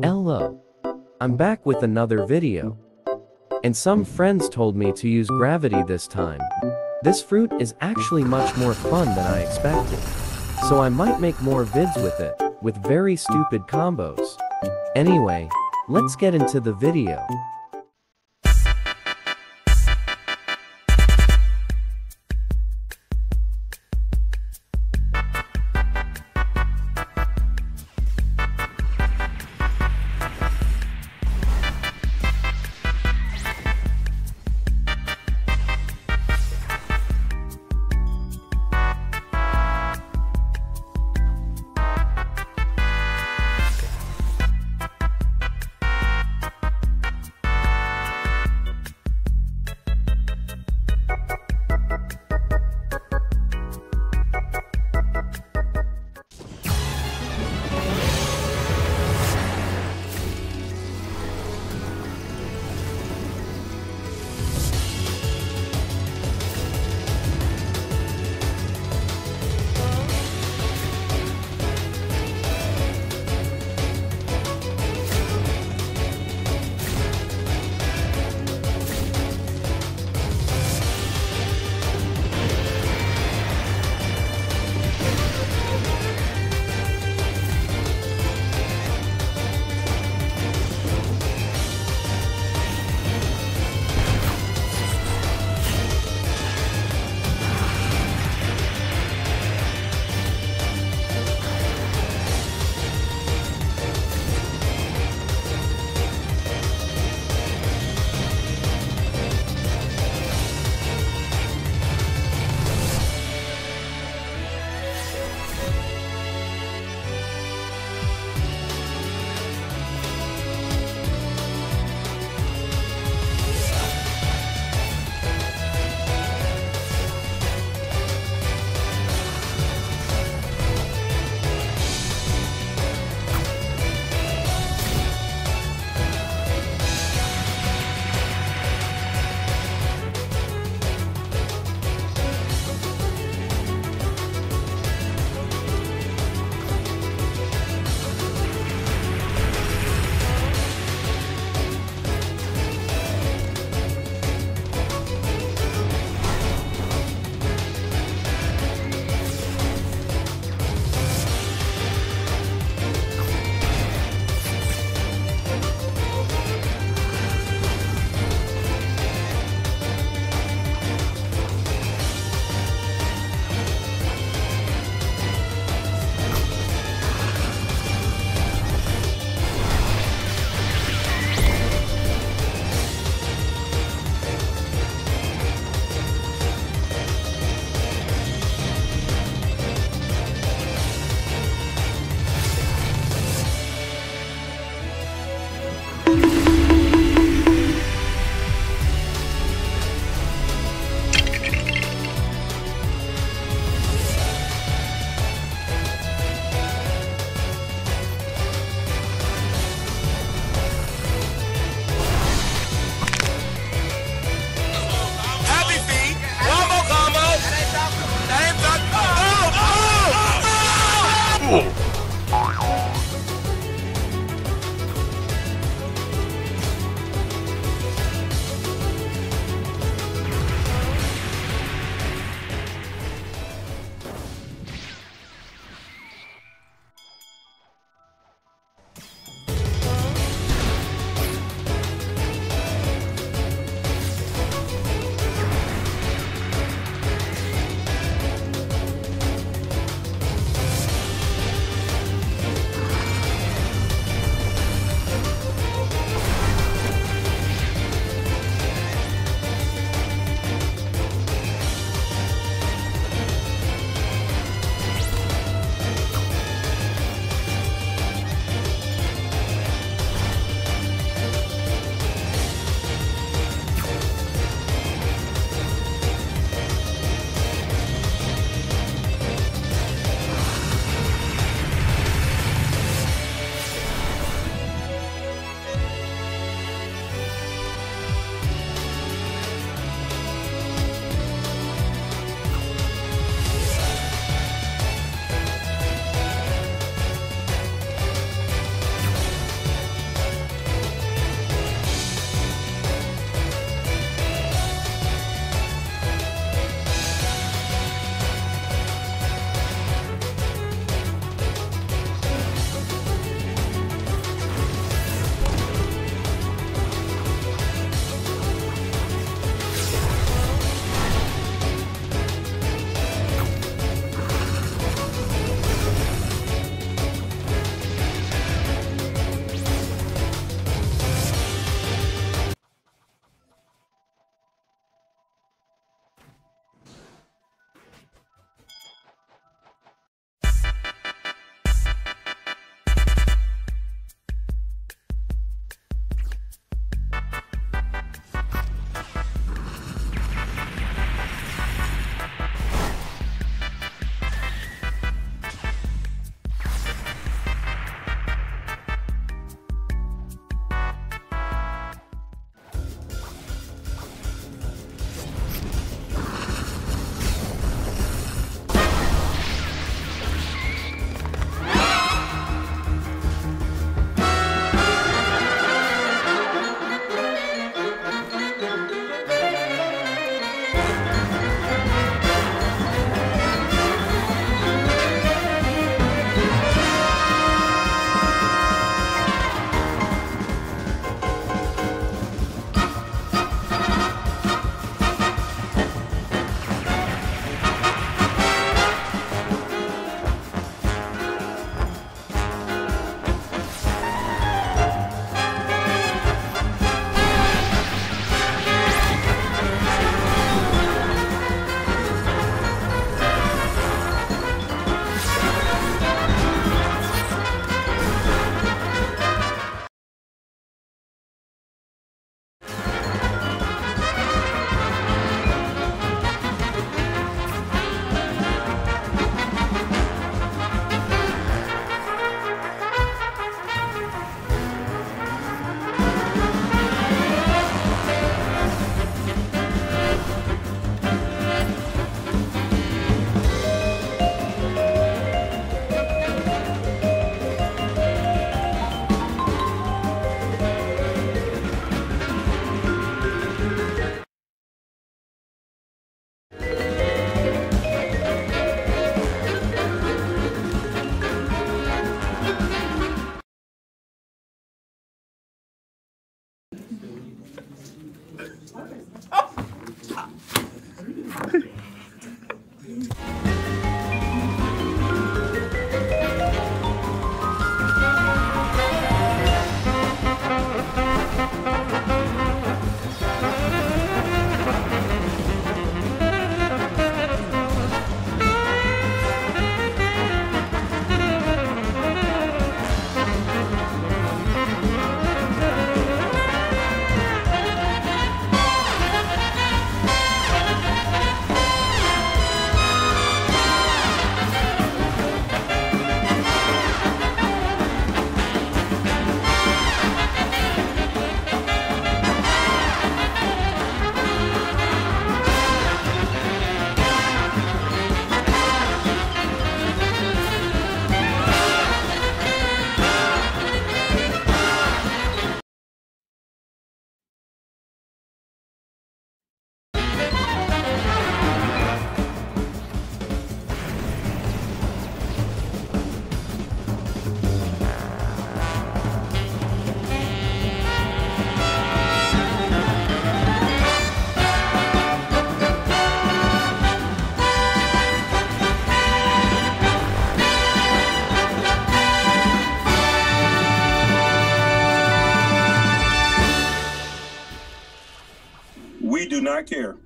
Hello, I'm back with another video. And some friends told me to use gravity this time. This fruit is actually much more fun than I expected. So I might make more vids with it, with very stupid combos. Anyway, let's get into the video. We do not care.